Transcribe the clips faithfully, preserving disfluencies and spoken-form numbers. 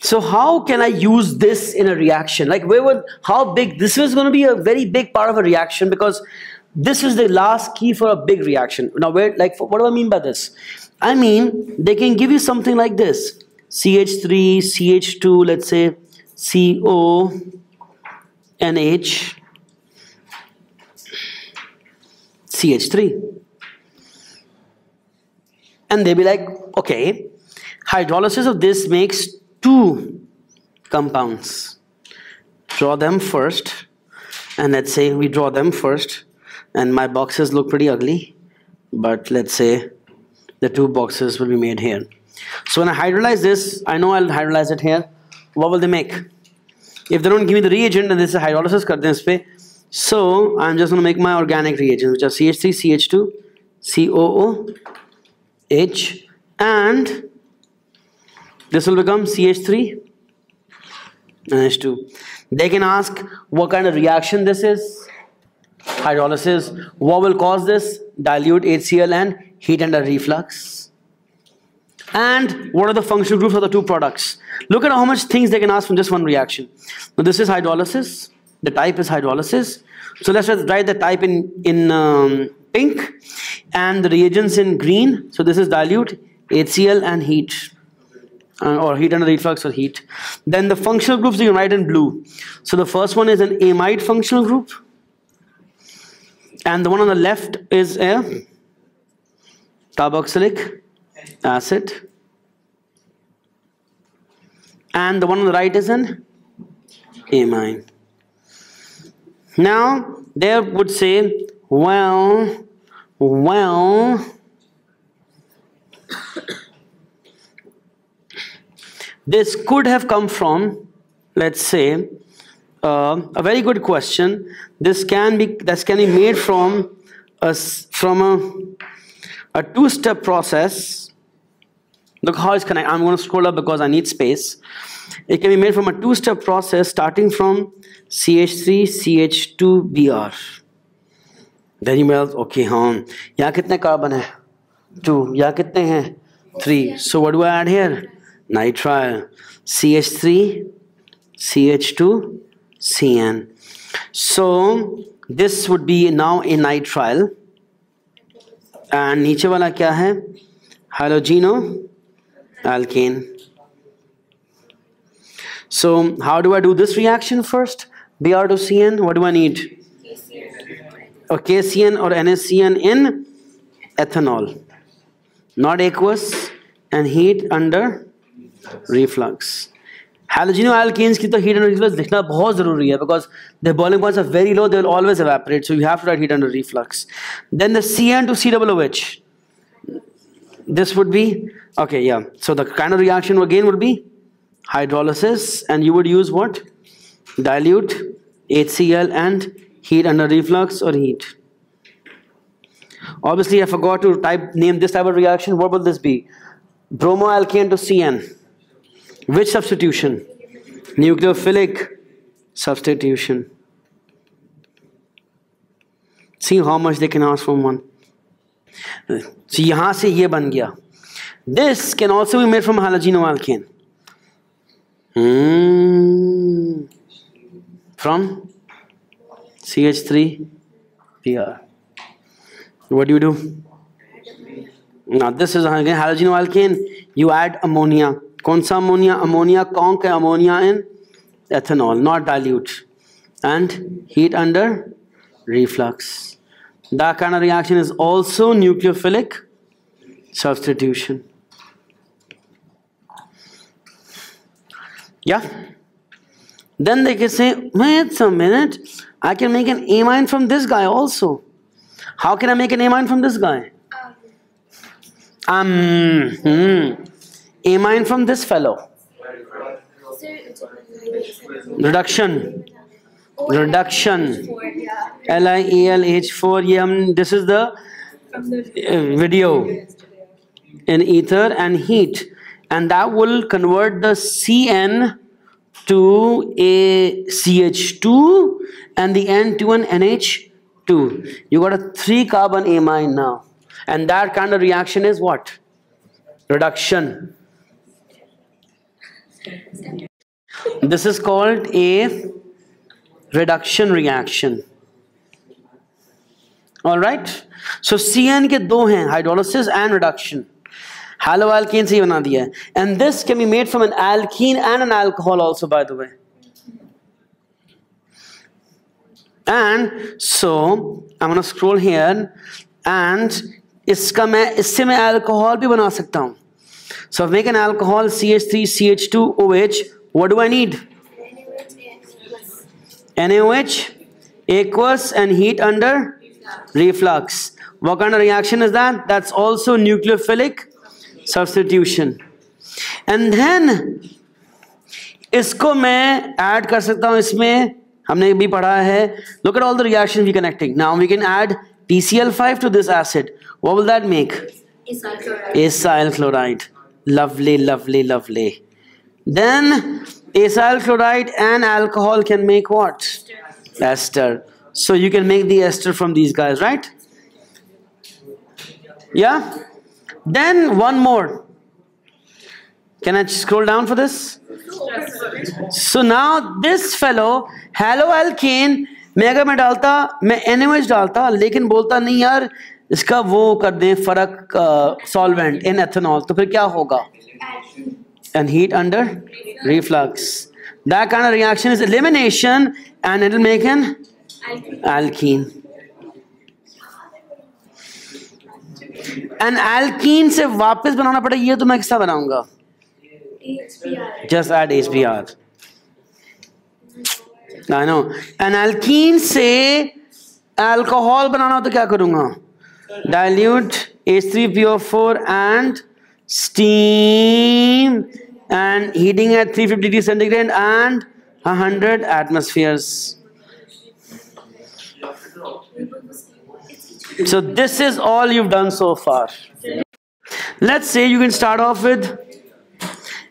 So how can I use this in a reaction? Like where would, how big, this is going to be a very big part of a reaction because this is the last key for a big reaction. Now where, like what do I mean by this? I mean they can give you something like this, C H three, C H two, let's say C O, N H, C H three. And they'll be like, okay, hydrolysis of this makes two compounds. Draw them first, and let's say we draw them first, and my boxes look pretty ugly, but let's say the two boxes will be made here. So when I hydrolyze this, I know I'll hydrolyze it here. What will they make? If they don't give me the reagent, then this is a hydrolysis karte hain is pe. So I'm just going to make my organic reagents, which are C H three, C H two, C O O, H, and this will become C H three, N H two. They can ask what kind of reaction this is, hydrolysis. What will cause this? Dilute HCl and heat under reflux. And what are the functional groups of the two products? Look at how much things they can ask from just one reaction. Now this is hydrolysis. The type is hydrolysis. So let's write the type in, in um, pink and the reagents in green. So this is dilute HCl and heat. Uh, or heat under reflux or heat. Then the functional groups you write in blue. So the first one is an amide functional group, and the one on the left is a carboxylic acid, and the one on the right is an amine. Now they would say, well, well. This could have come from, let's say, uh, a very good question. This can be this can be made from a from a, a two-step process. Look how it's connected. I'm going to scroll up because I need space. It can be made from a two-step process starting from C H three, C H two, B R. Then you melt. Okay, haan. Yahan kitne carbon hai? Two. Yahan kitne hai? Three. So what do I add here? Nitrile, C H three, C H two, C N. So this would be now a nitrile, and niche wala kya hai? Halogeno alkane. So how do I do this reaction first? B R to C N. What do I need? Or K C N or N S C N in ethanol, not aqueous, and heat under reflux. Halogenoalkanes ki to heat under reflux likhna bahut zaruri hai because their boiling points are very low, they will always evaporate. So you have to write heat under reflux. Then the C N to C O O H. This would be, okay, yeah. So the kind of reaction again would be hydrolysis, and you would use what? Dilute HCl and heat under reflux or heat. Obviously, I forgot to type name this type of reaction. What will this be? Bromoalkane to C N. Which substitution? Nucleophilic substitution. See how much they can ask from one. So, yahan se ye ban gaya. This can also be made from halogenoalkane. Hmm. From C H three, P R. What do you do? Now this is again halogenoalkane. You add ammonia. Kaun sa ammonia? Ammonia, conc ammonia in ethanol, not dilute. And heat under reflux. That kind of reaction is also nucleophilic substitution. Yeah. Then they can say, wait a minute, I can make an amine from this guy also. How can I make an amine from this guy? Um, hmm. Amine from this fellow. Reduction. reduction, L I E L H four. Yeah, um, this is the video in ether and heat, and that will convert the C N to a C H two and the N to an N H two. You got a three carbon amine now, and that kind of reaction is what? Reduction. This is called a reduction reaction. All right. So C N ke do hain, hydrolysis and reduction. Halo alkene se bana diya hai, and this can be made from an alkene and an alcohol also, by the way. And so I'm gonna scroll here, and iska main isse main alcohol bhi bana sakta hu. So if I make an alcohol C H three C H two O H, what do I need? N A O H aqueous and heat under reflux. What kind of reaction is that? That's also nucleophilic substitution. And then isko main add kar sakta hu isme, humne bhi padha hai. Look at all the reactions we connecting. Now we can add T C l five to this acid. What will that make? Acyl chloride. Acyl chloride. Lovely, lovely, lovely. Then acyl chloride and alcohol can make what? Ester. Ester. So you can make the ester from these guys, right? Yeah. Then one more. Can I scroll down for this? So now this fellow haloalkane, मैं अगर मैं डालता, मैं N A O H डालता, लेकिन बोलता नहीं यार इसका वो कर दें फर्क सॉल्वेंट इन एथेनॉल, तो फिर क्या होगा? And heat under reflux. That kind of reaction is elimination, and it will make an alkene. An alkene se वापस बनाना पड़े, ये तो मैं किससे बनाऊंगा? Just add H B r. I know. An alkene से alcohol बनाना हो तो क्या करूँगा? Dilute H three P O four and steam and heating at three hundred fifty degrees centigrade and one hundred atmospheres. So this is all you've done so far. Let's say you can start off with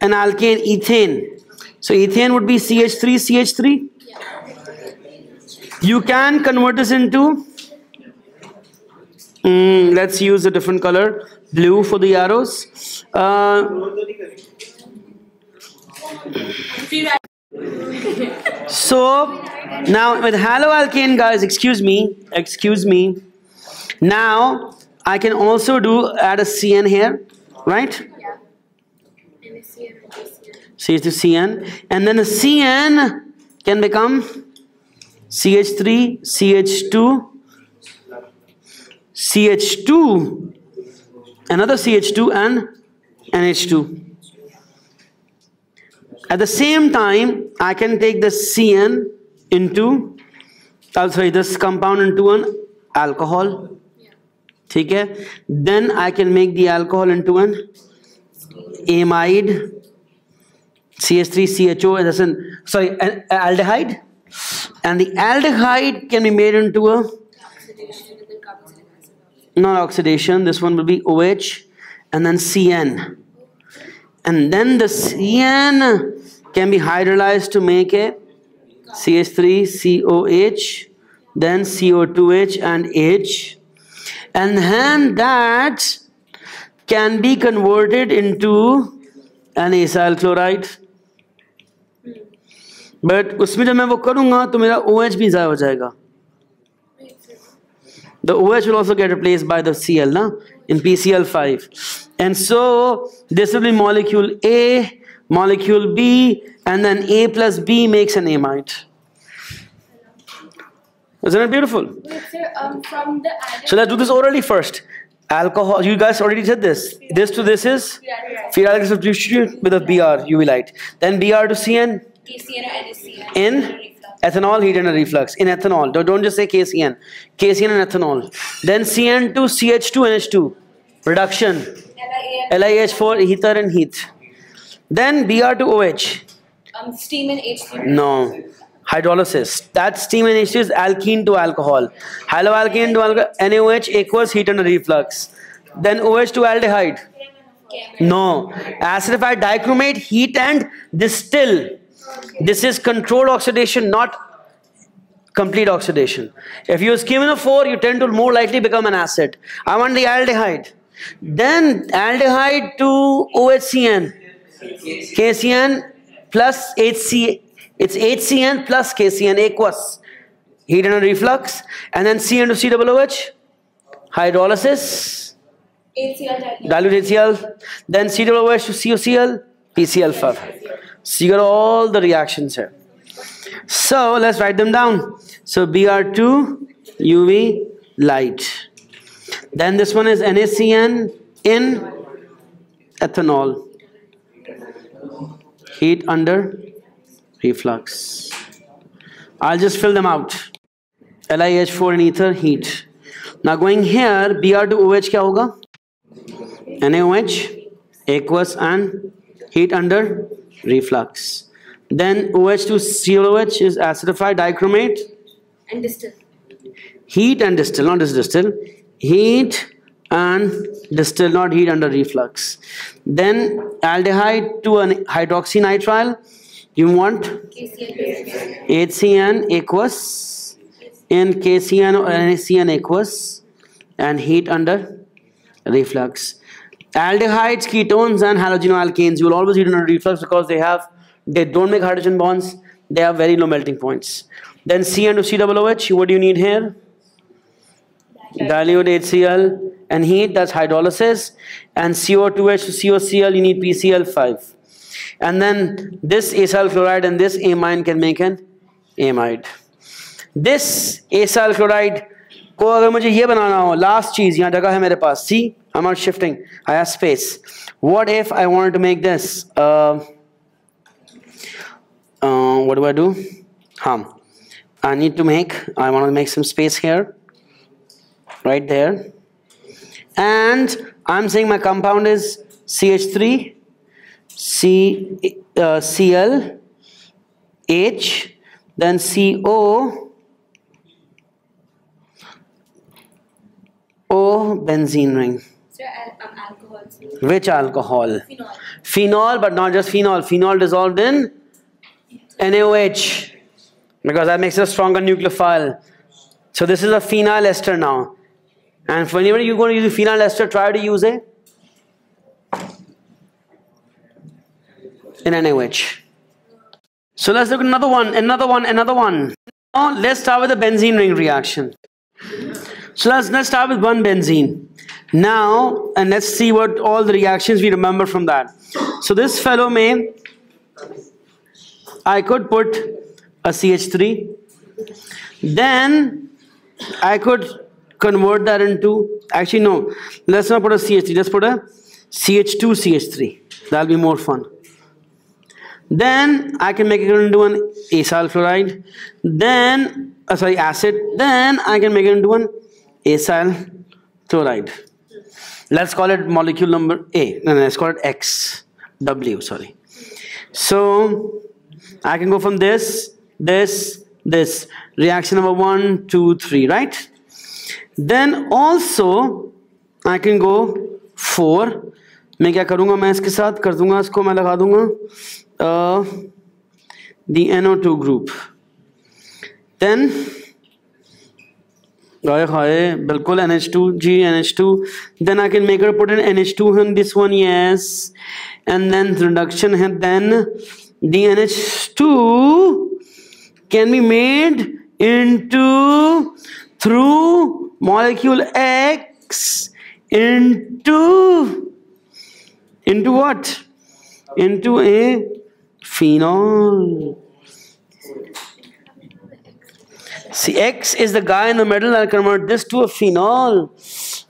an alkane, ethane. So ethane would be C H three C H three. You can convert this into Mm, let's use a different color, blue for the arrows. Uh, so now with haloalkane, guys, excuse me, excuse me. Now I can also do add a C N here, right? C H two C N, and then a C N can become C H three C H two. C H two, another C H two and N H two. At the same time, I can take the C N into, I'll sorry, this compound into an alcohol. Yeah. Then I can make the alcohol into an amide, C H three C H O, that's an, sorry, an aldehyde. And the aldehyde can be made into a non-oxidation, this one will be O H and then C N, and then the C N can be hydrolyzed to make a C H three C O H, then C O two H and H, and then that can be converted into an acyl chloride. But usme jab main wo karunga to mera O H bhi zaya ho jayega. The O H will also get replaced by the C L, na? In P C l five. And so this will be molecule A, molecule B, and then A plus B makes an amide. Isn't it beautiful? Yes, sir, um, from the so let's do this orally first. Alcohol, you guys already said this. This to this is ferroalkyl substitution with a B R, U V light. Then B R to C N. In? Ethanol, heat and a reflux. In ethanol, don't just say K C N. K C N and ethanol. Then C N two C H two N H two. Reduction. L I H four, ether and heat. Then B R to O H. Um, steam and H three. No. hydrolysis. That's steam initiates alkene to alcohol. Haloalkene to alcohol, NaOH aqueous heat and reflux. Then OH to aldehyde. No. Acidify dichromate, heat and distill. This is controlled oxidation, not complete oxidation. If you use chemonophore, you tend to more likely become an acid. I want the aldehyde. Then aldehyde to O H C N. K C N plus H C N. It's H C N plus K C N aqueous. Heat and reflux. And then C N to C O O H. Hydrolysis. H C L, dilute H C L. Then C O O H to C O C L. P C L five. So you got all the reactions here. So let's write them down. So B R two, U V, light. Then this one is NaCN in ethanol. Heat under reflux. I'll just fill them out. L I H four in ether, heat. Now going here, B R two O H kya hoga? NaOH, aqueous and heat under reflux. Then OH to C O O H is acidified dichromate. And distill. Heat and distill, not just distill. Heat and distill, not heat under reflux. Then aldehyde to an hydroxynitrile. You want K C N. HCN aqueous. In K C N or NaCN aqueous. And heat under reflux. Aldehydes, ketones and halogenoalkanes. You will always heat under reflux because they have They don't make hydrogen bonds. They have very low melting points. Then C N to C O O H. What do you need here? Dilute HCl and heat. That's hydrolysis. And C O two H to C O C L. You need P C L five. And then this acyl chloride and this amine can make an amide. This acyl chloride. को अगर मुझे ये बनाना हो, last चीज यहाँ जगह है मेरे पास. See, I'm not shifting. I have space. What if I wanted to make this? Uh, Uh, what do I do? Huh. I need to make, I want to make some space here, right there. And I'm saying my compound is C H three, C, uh, Cl, H, then CO, O benzene ring. Um, alcohol. Which alcohol? Phenol. Phenol, but not just phenol. Phenol dissolved in NaOH, because that makes it a stronger nucleophile. So this is a phenyl ester now. And for anybody you're going to use a phenyl ester, try to use it in NaOH. So let's look at another one, another one, another one. Now let's start with the benzene ring reaction. So let's, let's start with one benzene. Now, and let's see what all the reactions we remember from that. So this fellow may... I could put a C H three, then I could convert that into, actually no, let's not put a C H three, let's put a C H two C H three, that'll be more fun. Then I can make it into an acyl chloride, then, uh, sorry acid, then I can make it into an acyl chloride. Let's call it molecule number A, no, no, let's call it X, W, sorry. So, I can go from this, this, this. Reaction number one, two, three, right? Then also, I can go four. मैं क्या करूँगा मैं इसके साथ कर दूँगा इसको मैं लगा दूँगा the N O two group. Then गाये खाये बिल्कुल N H two G N H two. Then I can make her put an N H two in this one, yes. And then reduction and then. The N H two can be made into through molecule X into into what? Into a phenol. See, X is the guy in the middle. I'll convert this to a phenol,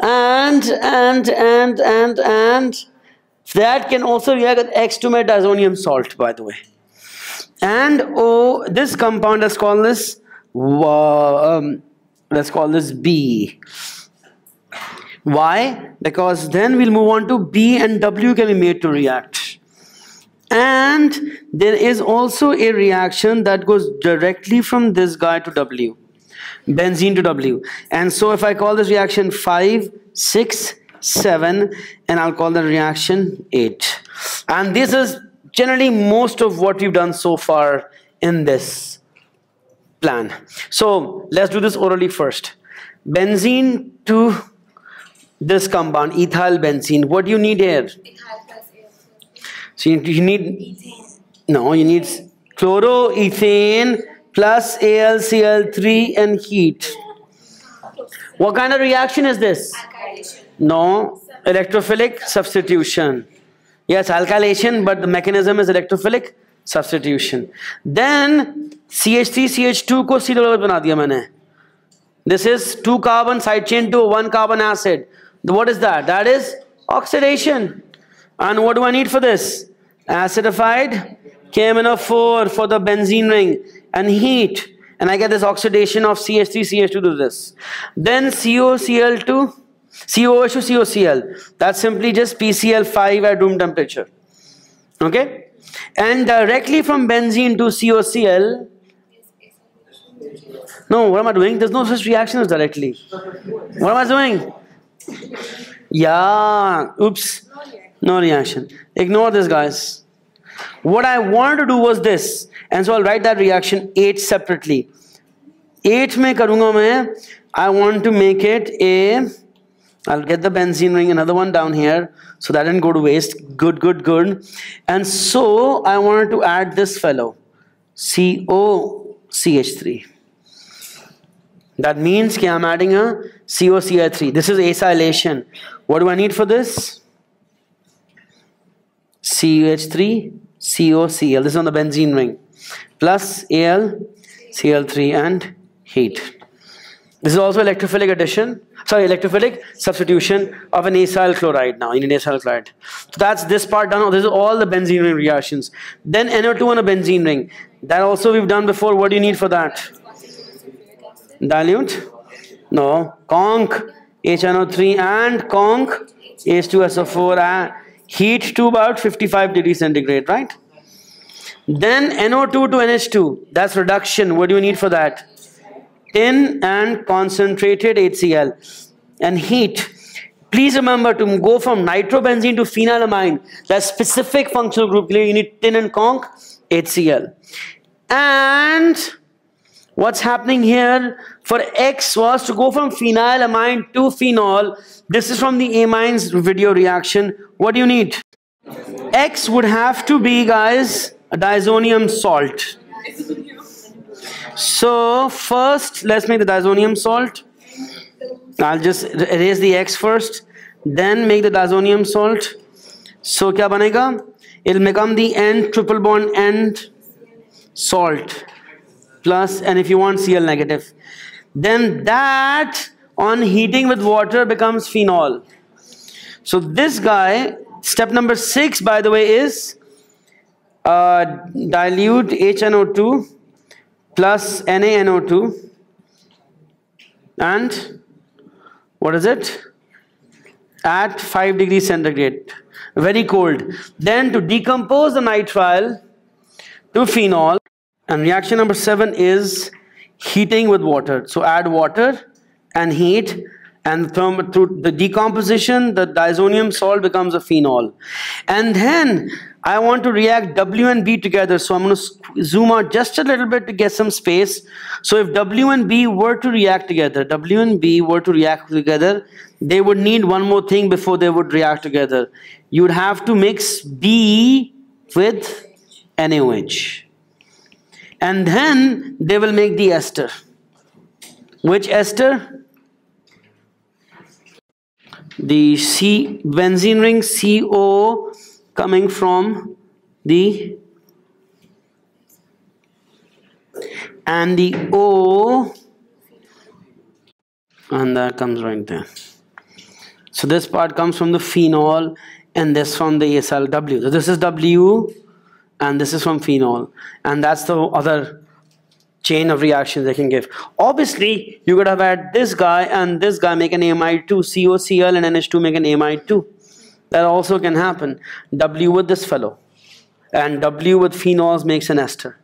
and and and and and. That can also react with X to make diazonium salt, by the way. And oh, this compound, let's call this, um, let's call this B. Why? Because then we'll move on to B and W can be made to react. And there is also a reaction that goes directly from this guy to W, benzene to W. And so if I call this reaction five, six, seven, and I'll call the reaction eight. And this is generally most of what we've done so far in this plan. So let's do this orally first. Benzene to this compound, ethyl benzene. What do you need here? So you, you need, ethane. No, you need chloroethane plus A l C l three and heat. What kind of reaction is this? Alkylation. No, electrophilic substitution. Yes, alkylation, but the mechanism is electrophilic substitution. Then C H three C H two ko C-double bana diya maine. This is two carbon side chain to one carbon acid. What is that? That is oxidation. And what do I need for this? Acidified K M N O four for the benzene ring and heat. And I get this oxidation of C H three C H two to this. Then C O C l two, C O H to C O C l. That's simply just P C l five at room temperature. Okay? And directly from benzene to C O C l. No, what am I doing? There's no such reaction directly. What am I doing? Yeah, oops. No reaction. Ignore this, guys. What I wanted to do was this. And so I'll write that reaction eight separately. eight mein karunga main. I want to make it a... I'll get the benzene ring, another one down here. So that didn't go to waste. Good, good, good. And so I wanted to add this fellow. C O C H three. That means that I'm adding a C O C H three. This is acylation. What do I need for this? C O H three, C O C l. This is on the benzene ring. Plus A l C l three and heat. This is also electrophilic addition. Sorry, electrophilic substitution of an acyl chloride now. You need acyl chloride. So that's this part done. This is all the benzene ring reactions. Then N O two on a benzene ring. That also we've done before. What do you need for that? Dilute? No. Conc H N O three and conc H two S O four and heat to about fifty-five degrees centigrade, right? Then N O two to N H two. That's reduction. What do you need for that? Tin and concentrated HCl and heat. Please remember to go from nitrobenzene to phenylamine. That specific functional group, you need tin and conc HCl. And what's happening here for X was to go from phenylamine to phenol. This is from the amines video reaction. What do you need? X would have to be, guys, a diazonium salt. So first, let's make the diazonium salt. I'll just erase the X first. Then make the diazonium salt. So kya banega? It'll become the N triple bond end salt. Plus, and if you want Cl negative, then that on heating with water becomes phenol. So this guy, step number six, by the way, is uh, dilute H N O two plus N a N O two and what is it? At five degrees centigrade, very cold. Then to decompose the nitrile to phenol. And reaction number seven is heating with water. So add water and heat, and through the decomposition, the diazonium salt becomes a phenol. And then I want to react W and B together. So I'm going to zoom out just a little bit to get some space. So if W and B were to react together, W and B were to react together, they would need one more thing before they would react together. You would have to mix B with N A O H. And then they will make the ester. Which ester? The C benzene ring C O coming from the and the O, and that comes right there. So this part comes from the phenol and this from the acyl W. So this is W. And this is from phenol, and that's the other chain of reactions they can give. Obviously, you could have had this guy and this guy make an amide two, C O C l and N H two make an amide two. That also can happen. W with this fellow, and W with phenols makes an ester.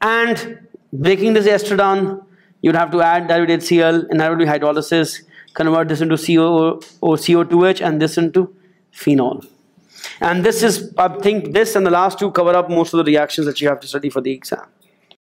And breaking this ester down, you'd have to add dilute HCl and dilute hydrolysis, convert this into C O or C O two H and this into phenol. And this is, I think this and the last two cover up most of the reactions that you have to study for the exam.